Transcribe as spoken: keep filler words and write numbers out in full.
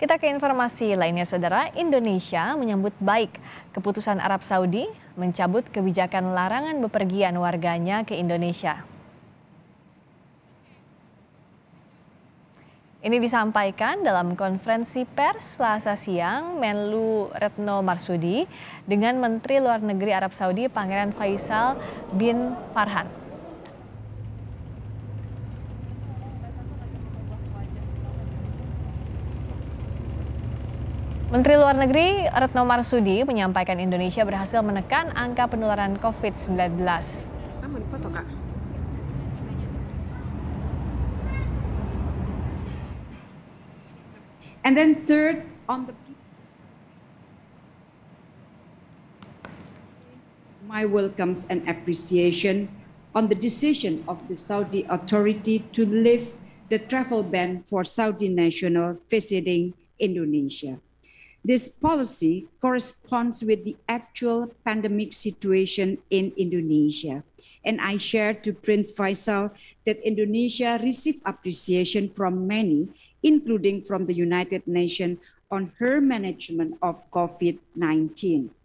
Kita ke informasi lainnya, saudara. Indonesia menyambut baik keputusan Arab Saudi mencabut kebijakan larangan bepergian warganya ke Indonesia. Ini disampaikan dalam konferensi pers Selasa siang Menlu Retno Marsudi dengan Menteri Luar Negeri Arab Saudi Pangeran Faisal bin Farhan. Menteri Luar Negeri Retno Marsudi menyampaikan Indonesia berhasil menekan angka penularan covid sembilan belas. Kamu foto, Kak. And then third on the my welcomes and appreciation on the decision of the Saudi authority to lift the travel ban for Saudi nationals visiting Indonesia. This policy corresponds with the actual pandemic situation in Indonesia. And I share to Prince Faisal that Indonesia received appreciation from many, including from the United Nations, on her management of covid nineteen.